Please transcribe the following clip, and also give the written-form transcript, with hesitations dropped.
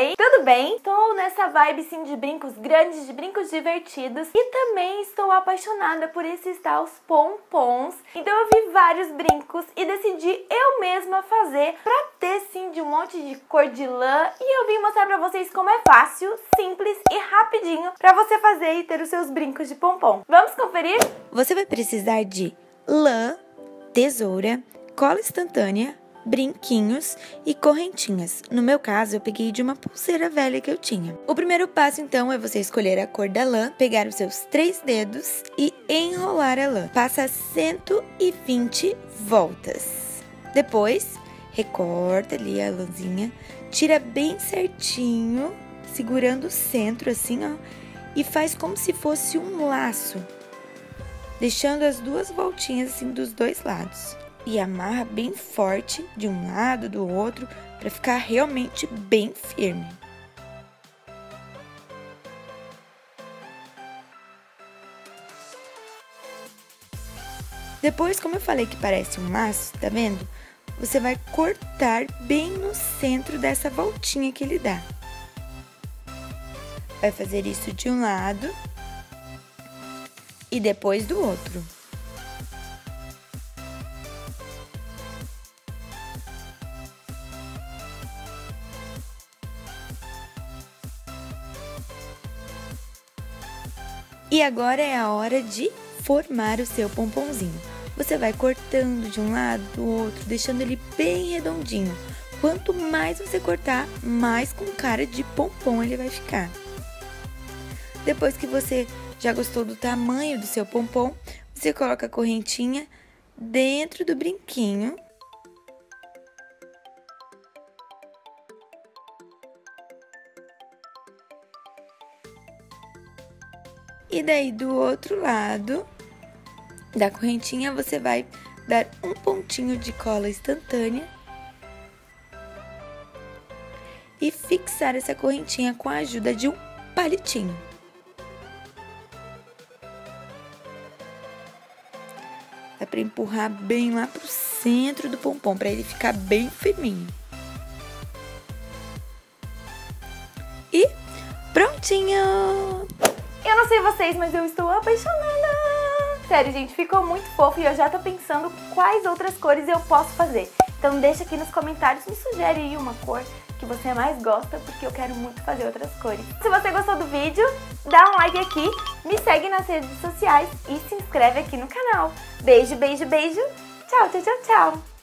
Oi, tudo bem? Estou nessa vibe sim de brincos grandes, de brincos divertidos, e também estou apaixonada por esses tais pompons. Então eu vi vários brincos e decidi eu mesma fazer pra ter sim de um monte de cor de lã, e eu vim mostrar pra vocês como é fácil, simples e rapidinho pra você fazer e ter os seus brincos de pompom. Vamos conferir? Você vai precisar de lã, tesoura, cola instantânea, brinquinhos e correntinhas. No meu caso, eu peguei de uma pulseira velha que eu tinha. O primeiro passo, então, é você escolher a cor da lã, pegar os seus 3 dedos e enrolar a lã. Passa 120 voltas. Depois, recorta ali a lãzinha, tira bem certinho, segurando o centro assim, ó, e faz como se fosse um laço, deixando as duas voltinhas assim dos dois lados. E amarra bem forte de um lado, do outro, para ficar realmente bem firme. Depois, como eu falei que parece um laço, tá vendo? Você vai cortar bem no centro dessa voltinha que ele dá. Vai fazer isso de um lado e depois do outro. E agora é a hora de formar o seu pomponzinho. Você vai cortando de um lado, do outro, deixando ele bem redondinho. Quanto mais você cortar, mais com cara de pompom ele vai ficar. Depois que você já gostou do tamanho do seu pompom, você coloca a correntinha dentro do brinquinho. E daí do outro lado da correntinha você vai dar um pontinho de cola instantânea e fixar essa correntinha com a ajuda de um palitinho. Dá pra empurrar bem lá pro centro do pompom, pra ele ficar bem firminho. E prontinho! Eu não sei vocês, mas eu estou apaixonada! Sério, gente, ficou muito fofo e eu já tô pensando quais outras cores eu posso fazer. Então deixa aqui nos comentários, me sugere aí uma cor que você mais gosta, porque eu quero muito fazer outras cores. Se você gostou do vídeo, dá um like aqui, me segue nas redes sociais e se inscreve aqui no canal. Beijo, beijo, beijo! Tchau, tchau, tchau, tchau!